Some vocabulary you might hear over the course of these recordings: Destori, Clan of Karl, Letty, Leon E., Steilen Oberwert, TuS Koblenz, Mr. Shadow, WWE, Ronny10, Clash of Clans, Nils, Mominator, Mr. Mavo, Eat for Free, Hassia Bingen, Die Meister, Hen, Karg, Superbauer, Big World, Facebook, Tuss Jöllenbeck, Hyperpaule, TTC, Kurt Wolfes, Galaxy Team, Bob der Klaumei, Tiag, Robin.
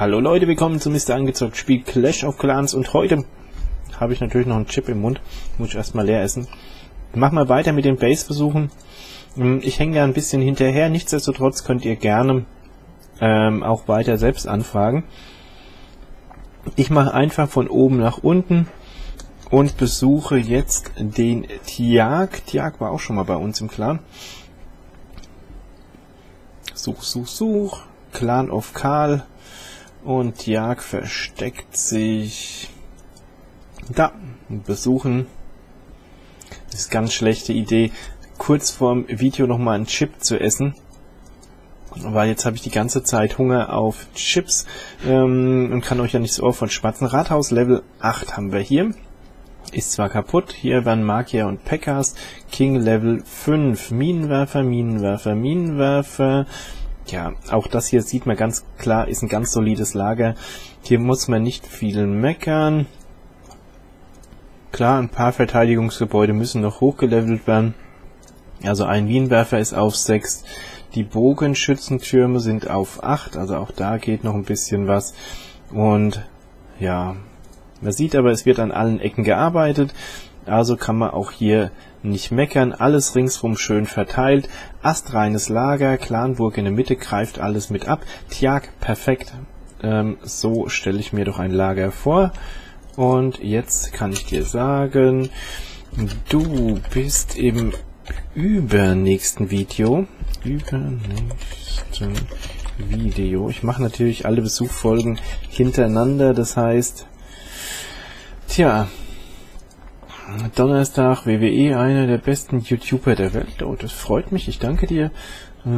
Hallo Leute, willkommen zu Mr. Angezockt, spielt Clash of Clans und heute habe ich natürlich noch einen Chip im Mund, muss ich erstmal leer essen. Mach mal weiter mit den Base-Versuchen, ich hänge da ein bisschen hinterher, nichtsdestotrotz könnt ihr gerne auch weiter selbst anfragen. Ich mache einfach von oben nach unten und besuche jetzt den Tiag. Tiag war auch schon mal bei uns im Clan. Such. Clan of Karl. Und Tiag versteckt sich da. Besuchen. Das ist eine ganz schlechte Idee, kurz vorm Video nochmal einen Chip zu essen. Weil jetzt habe ich die ganze Zeit Hunger auf Chips und kann euch ja nicht so oft von Spatzen. Rathaus Level 8 haben wir hier. Ist zwar kaputt, hier waren Magier und Packers. King Level 5. Minenwerfer. Ja, auch das hier sieht man ganz klar, ist ein ganz solides Lager. Hier muss man nicht viel meckern. Klar, ein paar Verteidigungsgebäude müssen noch hochgelevelt werden. Also ein Minenwerfer ist auf 6. Die Bogenschützentürme sind auf 8, also auch da geht noch ein bisschen was. Und ja, man sieht aber, es wird an allen Ecken gearbeitet, also kann man auch hier nicht meckern. Alles ringsrum schön verteilt, astreines Lager, Clanburg in der Mitte, greift alles mit ab. Tiag, perfekt, so stelle ich mir doch ein Lager vor. Und jetzt kann ich dir sagen, du bist im übernächsten Video. Ich mache natürlich alle Besuchfolgen hintereinander, das heißt, tja, Donnerstag, WWE, einer der besten YouTuber der Welt. Oh, das freut mich, ich danke dir. Mr.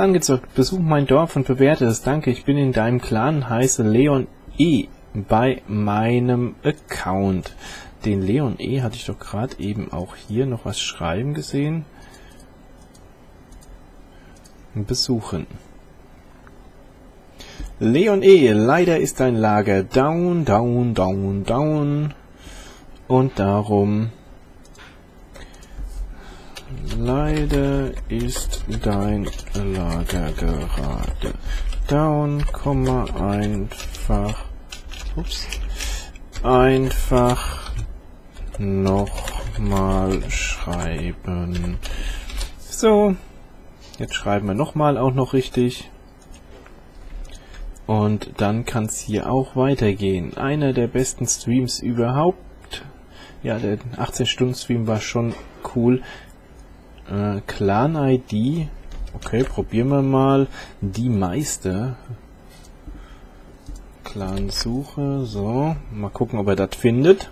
Angezockt, besuch mein Dorf und bewerte es. Danke, ich bin in deinem Clan, heiße Leon E. bei meinem Account. Den Leon E. hatte ich doch gerade eben auch hier noch was schreiben gesehen. Besuchen. Leon E., leider ist dein Lager down und darum leider ist dein Lager gerade down, einfach nochmal schreiben. So. Jetzt schreiben wir nochmal auch noch richtig. Und dann kann es hier auch weitergehen. Einer der besten Streams überhaupt. Ja, der 18-Stunden-Stream war schon cool. Clan-ID. Okay, probieren wir mal. Die Meister. Clan-Suche. So, mal gucken, ob er das findet.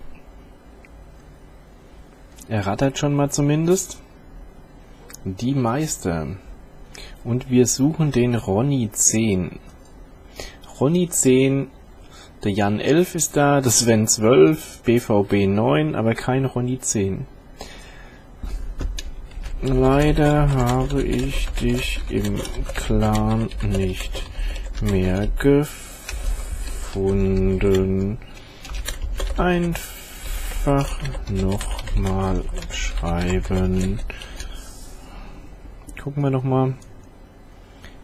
Er rattert schon mal zumindest. Die Meister. Und wir suchen den Ronny10. Ronny10, der Jan 11 ist da, der Sven 12, BVB 9, aber kein Ronny10. Leider habe ich dich im Clan nicht mehr gefunden. Einfach nochmal schreiben. Gucken wir nochmal.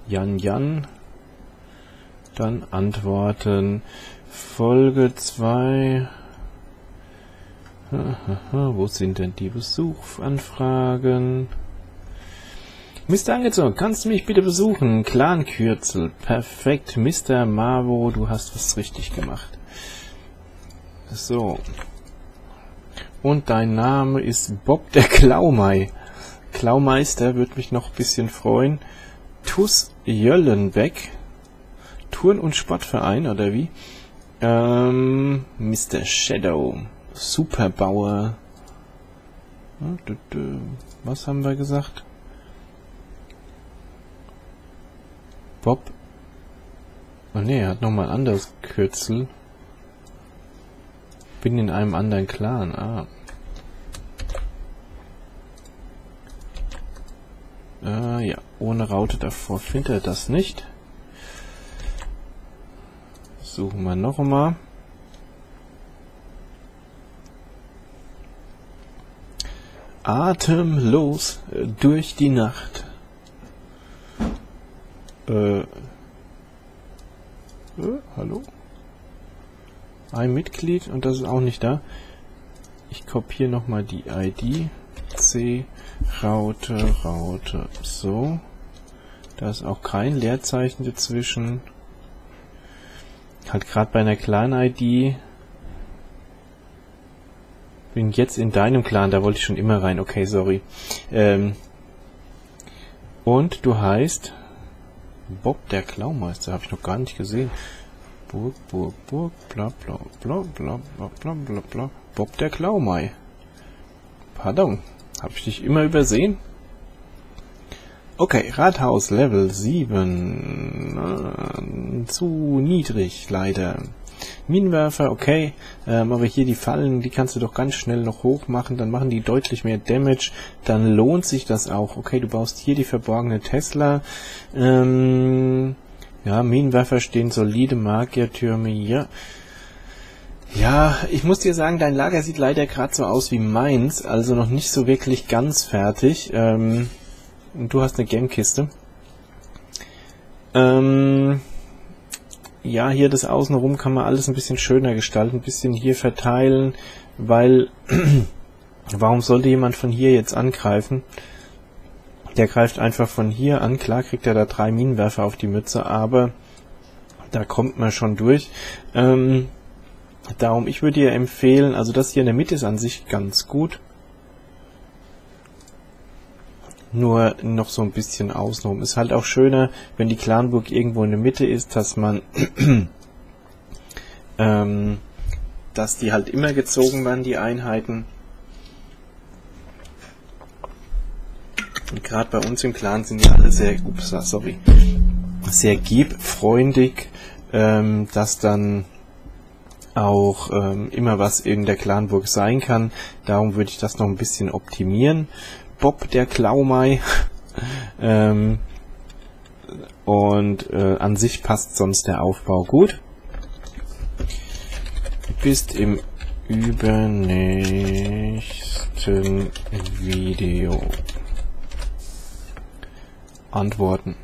Jan. Dann antworten. Folge 2. Wo sind denn die Besuchanfragen? Mr. Angezockt, kannst du mich bitte besuchen? Clankürzel. Perfekt. Mr. Mavo, du hast was richtig gemacht. So. Und dein Name ist Bob der Klaumei. Klaumeister würde mich noch ein bisschen freuen. Tuss Jöllenbeck. Turn- und Sportverein, oder wie? Mr. Shadow. Superbauer. Was haben wir gesagt? Bob. Oh ne, er hat nochmal ein anderes Kürzel. Bin in einem anderen Clan. Ah. Ja, ohne Raute davor findet er das nicht. Suchen wir noch einmal. Atemlos durch die Nacht. Hallo? Ein Mitglied und das ist auch nicht da. Ich kopiere nochmal die ID. C, Raute. So. Da ist auch kein Leerzeichen dazwischen. Halt gerade bei einer Clan-ID. Bin jetzt in deinem Clan, da wollte ich schon immer rein. Okay, sorry. Und du heißt Bob der Klaumeister, habe ich noch gar nicht gesehen. Burg, bla bla bla bla bla bla bla. Bob der Klaumei. Pardon, habe ich dich immer übersehen? Okay, Rathaus Level 7. Zu niedrig, leider. Minenwerfer, okay. Aber hier die Fallen, die kannst du doch ganz schnell noch hoch machen. Dann machen die deutlich mehr Damage. Dann lohnt sich das auch. Okay, du baust hier die verborgene Tesla. Ja, Minenwerfer stehen solide, Magiertürme hier. Ja, ich muss dir sagen, dein Lager sieht leider gerade so aus wie meins. Also noch nicht so wirklich ganz fertig. Und du hast eine Gamekiste. Ja, hier das Außenrum kann man alles ein bisschen schöner gestalten, ein bisschen hier verteilen, weil warum sollte jemand von hier jetzt angreifen? Der greift einfach von hier an. Klar kriegt er da 3 Minenwerfer auf die Mütze, aber da kommt man schon durch. Darum, ich würde dir empfehlen, also das hier in der Mitte ist an sich ganz gut. Nur noch so ein bisschen außenrum. Ist halt auch schöner, wenn die Clanburg irgendwo in der Mitte ist, dass man dass die halt immer gezogen werden, die Einheiten. Und gerade bei uns im Clan sind die alle sehr, sehr gebfreundig, dass dann auch immer was in der Clanburg sein kann. Darum würde ich das noch ein bisschen optimieren. Bob der Klaumei. An sich passt sonst der Aufbau gut. Du bist im übernächsten Video. Antworten.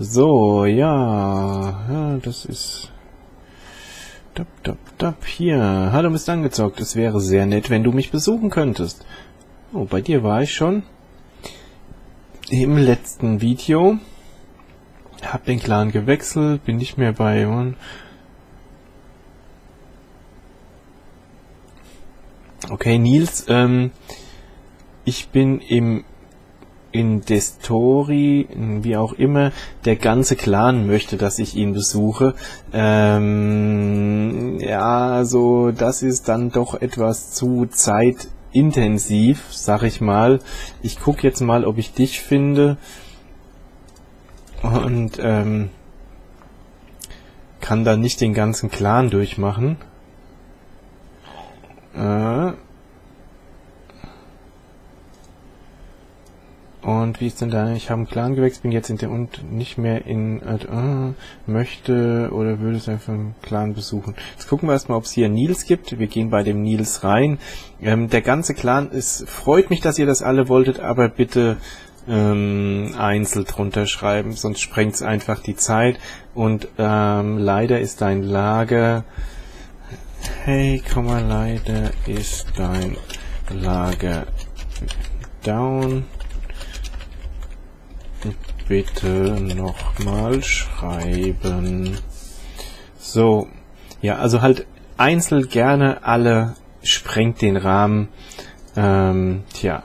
So, ja, das ist... Hier. Hallo, Mr. Angezockt. Es wäre sehr nett, wenn du mich besuchen könntest. Oh, bei dir war ich schon im letzten Video. Hab den Clan gewechselt, bin nicht mehr bei... Okay, Nils, ich bin in Destori, wie auch immer, der ganze Clan möchte, dass ich ihn besuche. Ja, also das ist dann doch etwas zu zeitintensiv, sag ich mal. Ich guck jetzt mal, ob ich dich finde und kann da nicht den ganzen Clan durchmachen. Und wie ist denn da? Ich habe einen Clan gewechselt, bin jetzt in der und nicht mehr in möchte oder würde es einfach einen Clan besuchen. Jetzt gucken wir erstmal, ob es hier Nils gibt. Wir gehen bei dem Nils rein. Der ganze Clan ist. Freut mich, dass ihr das alle wolltet, aber bitte einzeln drunter schreiben, sonst sprengt es einfach die Zeit. Und leider ist dein Lager. Hey, komm mal, leider ist dein Lager down. Bitte nochmal schreiben. So. Ja, also halt einzeln gerne, alle sprengt den Rahmen. Tja.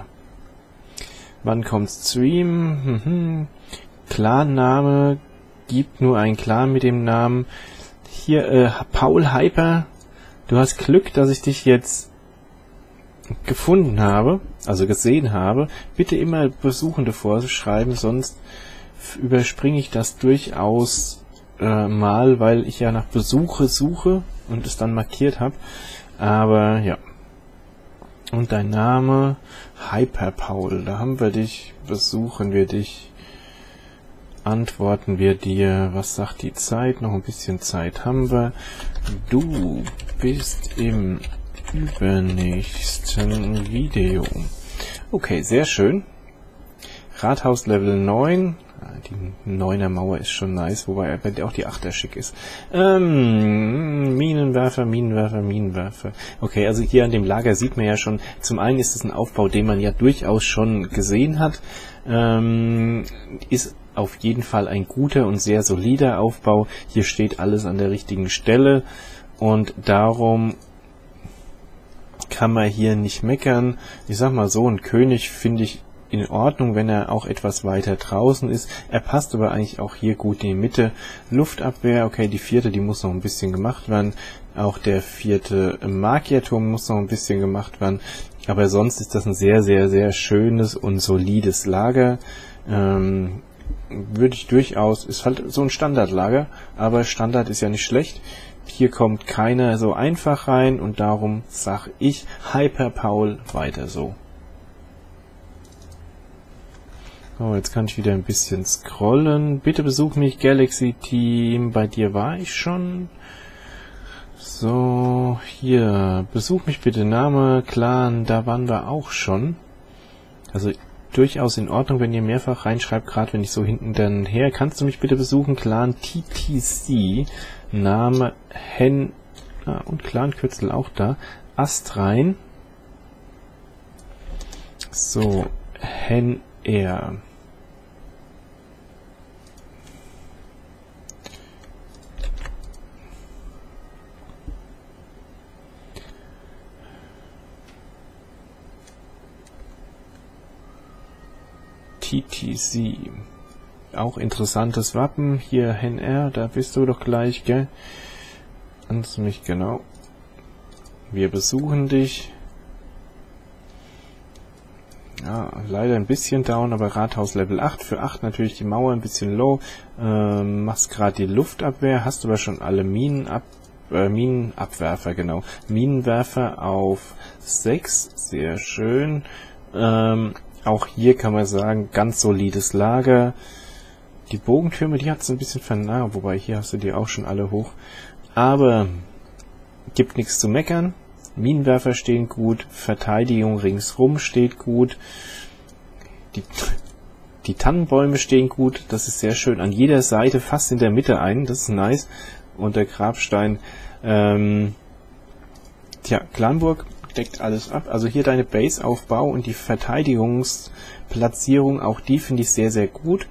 Wann kommt's Stream? Clan-Name. Gibt nur einen Clan mit dem Namen. Hier, Paul Hyper. Du hast Glück, dass ich dich jetzt gefunden habe, also gesehen habe. Bitte immer Besuchende vorschreiben, sonst überspringe ich das durchaus mal, weil ich ja nach Besuche suche und es dann markiert habe. Aber ja. Und dein Name Hyperpaule, da haben wir dich, besuchen wir dich, antworten wir dir. Was sagt die Zeit? Noch ein bisschen Zeit haben wir. Du bist im übernächsten Video. Okay, sehr schön. Rathaus Level 9. Die 9er Mauer ist schon nice, wobei auch die 8er schick ist. Minenwerfer. Okay, also hier an dem Lager sieht man ja schon, zum einen ist es ein Aufbau, den man ja durchaus schon gesehen hat. Ist auf jeden Fall ein guter und sehr solider Aufbau. Hier steht alles an der richtigen Stelle und darum kann man hier nicht meckern. Ich sag mal so, ein König finde ich in Ordnung, wenn er auch etwas weiter draußen ist. Er passt aber eigentlich auch hier gut in die Mitte. Luftabwehr, okay, die vierte, die muss noch ein bisschen gemacht werden. Auch der vierte Magierturm muss noch ein bisschen gemacht werden. Aber sonst ist das ein sehr, sehr, sehr schönes und solides Lager. Würde ich durchaus, ist halt so ein Standardlager, aber Standard ist ja nicht schlecht. Hier kommt keiner so einfach rein und darum sag ich Hyperpaule weiter so. So, jetzt kann ich wieder ein bisschen scrollen. Bitte besuch mich, Galaxy Team. Bei dir war ich schon. So, hier. Besuch mich bitte, Name, Clan. Da waren wir auch schon. Also durchaus in Ordnung, wenn ihr mehrfach reinschreibt, gerade wenn ich so hinten dann her. Kannst du mich bitte besuchen, Clan TTC. Name, Hen. Ah, und Clan-Kürzel auch da. Ast rein. So, Hen, er. TTC. Auch interessantes Wappen. Hier, Hen, er, da bist du doch gleich, gell? Kannst du mich, genau. Wir besuchen dich. Ja, leider ein bisschen down, aber Rathaus Level 8. Für 8 natürlich die Mauer ein bisschen low. Machst gerade die Luftabwehr. Hast aber schon alle Minenabwerfer, genau. Minenwerfer auf 6. Sehr schön. Auch hier kann man sagen, ganz solides Lager. Die Bogentürme, die hat es ein bisschen vernarrt, wobei hier hast du die auch schon alle hoch. Aber gibt nichts zu meckern. Minenwerfer stehen gut, Verteidigung ringsrum steht gut, die Tannenbäume stehen gut, das ist sehr schön, an jeder Seite fast in der Mitte ein, das ist nice, und der Grabstein, Glanburg deckt alles ab, also hier deine Base-Aufbau und die Verteidigungsplatzierung, auch die finde ich sehr, sehr gut.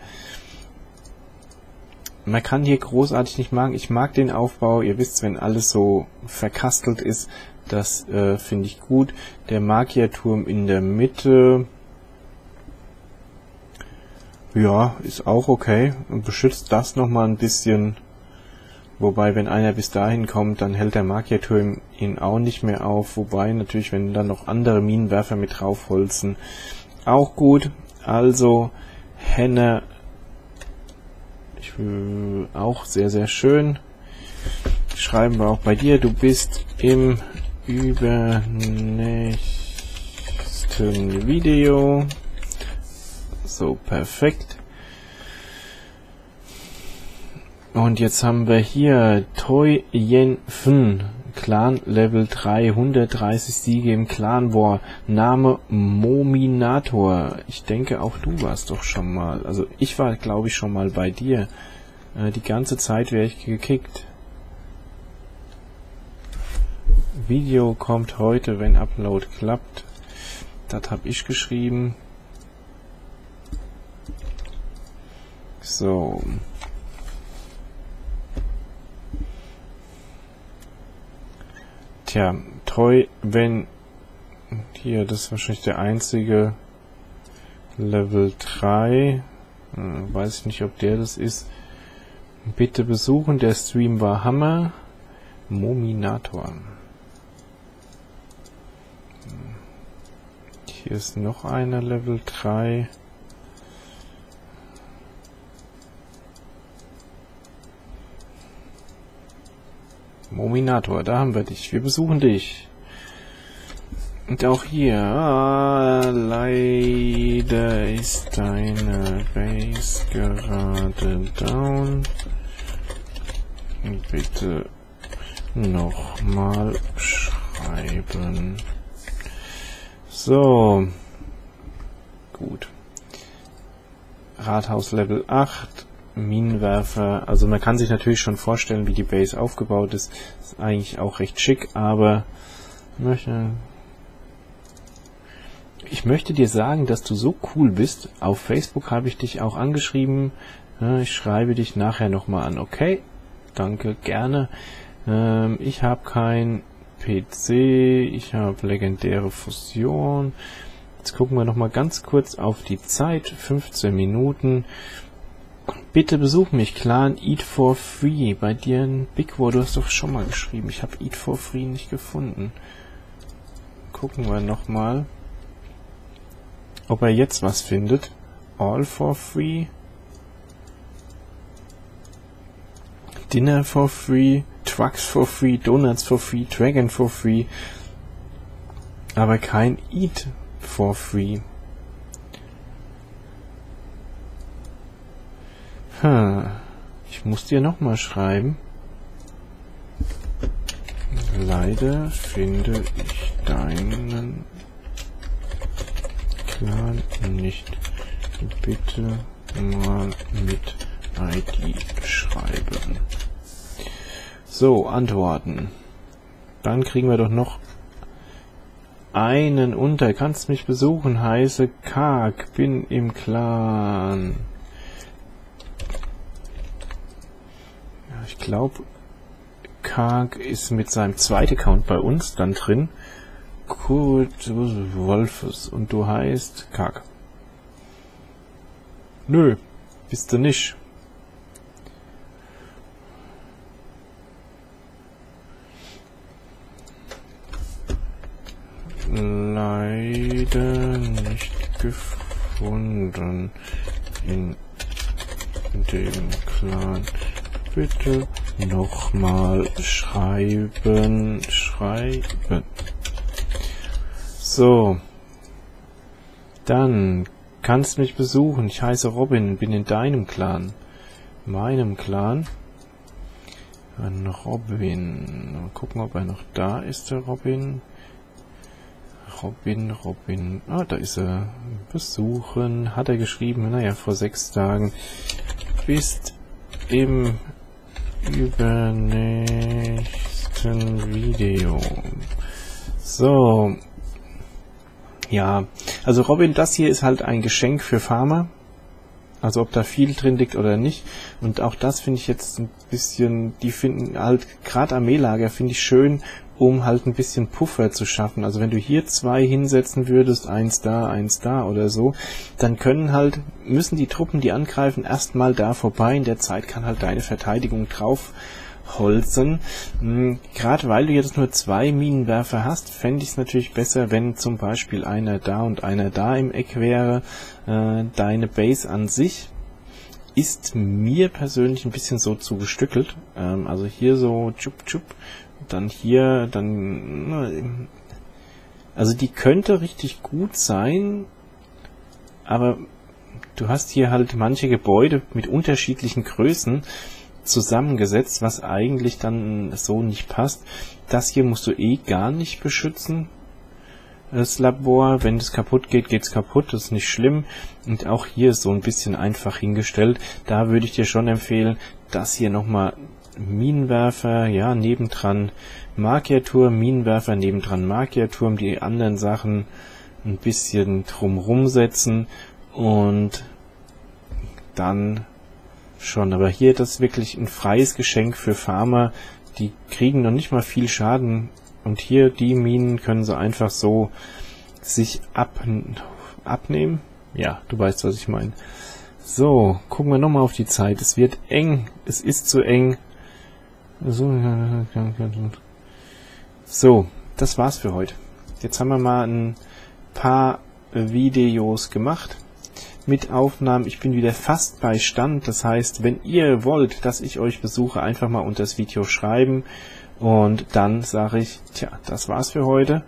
Man kann hier großartig nicht machen, ich mag den Aufbau, ihr wisst, wenn alles so verkastelt ist, das finde ich gut. Der Magierturm in der Mitte, ja, ist auch okay und beschützt das nochmal ein bisschen. Wobei, wenn einer bis dahin kommt, dann hält der Magierturm ihn auch nicht mehr auf. Wobei natürlich, wenn dann noch andere Minenwerfer mit draufholzen, auch gut. Also, Henne, auch sehr, sehr schön. Schreiben wir auch bei dir. Du bist im übernächsten Video. So, perfekt. Und jetzt haben wir hier Toi Yen Clan Level 3, 130 Siege im Clan War. Name Mominator. Ich denke, auch du warst doch schon mal. Also ich war, glaube ich, schon mal bei dir. Die ganze Zeit wäre ich gekickt. Video kommt heute, wenn Upload klappt. Das habe ich geschrieben. So. Tja, Toi, wenn... Hier, das ist wahrscheinlich der einzige Level 3. Weiß ich nicht, ob der das ist. Bitte besuchen, der Stream war Hammer. Mominator. Hier ist noch einer Level 3. Mominator, da haben wir dich. Wir besuchen dich. Und auch hier. Leider ist deine Base gerade down. Bitte nochmal schreiben. So. Gut. Rathaus Level 8, Minenwerfer. Also man kann sich natürlich schon vorstellen, wie die Base aufgebaut ist. Ist eigentlich auch recht schick, aber ich möchte dir sagen, dass du so cool bist. Auf Facebook habe ich dich auch angeschrieben. Ich schreibe dich nachher nochmal an. Okay, danke, gerne. Ich habe kein PC, ich habe legendäre Fusion. Jetzt gucken wir nochmal ganz kurz auf die Zeit. 15 Minuten. Bitte besuch mich, Clan Eat for Free. Bei dir ein Big World, du hast doch schon mal geschrieben. Ich habe Eat for Free nicht gefunden. Gucken wir nochmal, ob er jetzt was findet. All for Free. Dinner for Free. Trucks for Free. Donuts for Free. Dragon for Free. Aber kein Eat for Free. Ich muss dir nochmal schreiben. Leider finde ich deinen Clan nicht. Bitte mal mit ID schreiben. So, antworten. Dann kriegen wir doch noch einen unter. Kannst mich besuchen, heiße Karg. Bin im Clan. Ich glaube, Karg ist mit seinem zweiten Account bei uns dann drin. Kurt Wolfes. Und du heißt Karg. Nö, bist du nicht. Leider nicht gefunden in dem Clan. Bitte nochmal schreiben. So. Dann kannst mich besuchen. Ich heiße Robin, bin in deinem Clan. Meinem Clan. An Robin. Mal gucken, ob er noch da ist, der Robin. Robin. Ah, da ist er. Besuchen. Hat er geschrieben, naja, vor 6 Tagen. Bist im übernächsten Video. So. Ja, also Robin, das hier ist halt ein Geschenk für Farmer. Also ob da viel drin liegt oder nicht. Und auch das finde ich jetzt ein bisschen, die finden halt, gerade Armeelager finde ich schön, um halt ein bisschen Puffer zu schaffen. Also wenn du hier 2 hinsetzen würdest, 1 da, 1 da oder so, dann können halt, müssen die Truppen, die angreifen, erstmal da vorbei. In der Zeit kann halt deine Verteidigung draufholzen. Gerade weil du jetzt nur 2 Minenwerfer hast, fände ich es natürlich besser, wenn zum Beispiel einer da und einer da im Eck wäre. Deine Base an sich ist mir persönlich ein bisschen so zugestückelt. Also hier so tschup, dann hier, dann... Also die könnte richtig gut sein, aber du hast hier halt manche Gebäude mit unterschiedlichen Größen zusammengesetzt, was eigentlich dann so nicht passt. Das hier musst du eh gar nicht beschützen, das Labor. Wenn es kaputt geht, geht's kaputt, das ist nicht schlimm. Und auch hier ist so ein bisschen einfach hingestellt. Da würde ich dir schon empfehlen, das hier nochmal... Minenwerfer, ja, nebendran Magierturm, Minenwerfer, nebendran Magierturm, die anderen Sachen ein bisschen drumrum setzen und dann schon. Aber hier, das ist wirklich ein freies Geschenk für Farmer, die kriegen noch nicht mal viel Schaden und hier die Minen können sie einfach so sich abnehmen. Ja, du weißt, was ich meine. So, gucken wir nochmal auf die Zeit. Es wird eng, es ist zu eng. So, das war's für heute. Jetzt haben wir mal ein paar Videos gemacht mit Aufnahmen. Ich bin wieder fast bei Stand. Das heißt, wenn ihr wollt, dass ich euch besuche, einfach mal unter das Video schreiben. Und dann sage ich, tja, das war's für heute.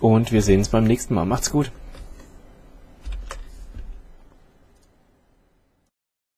Und wir sehen uns beim nächsten Mal. Macht's gut.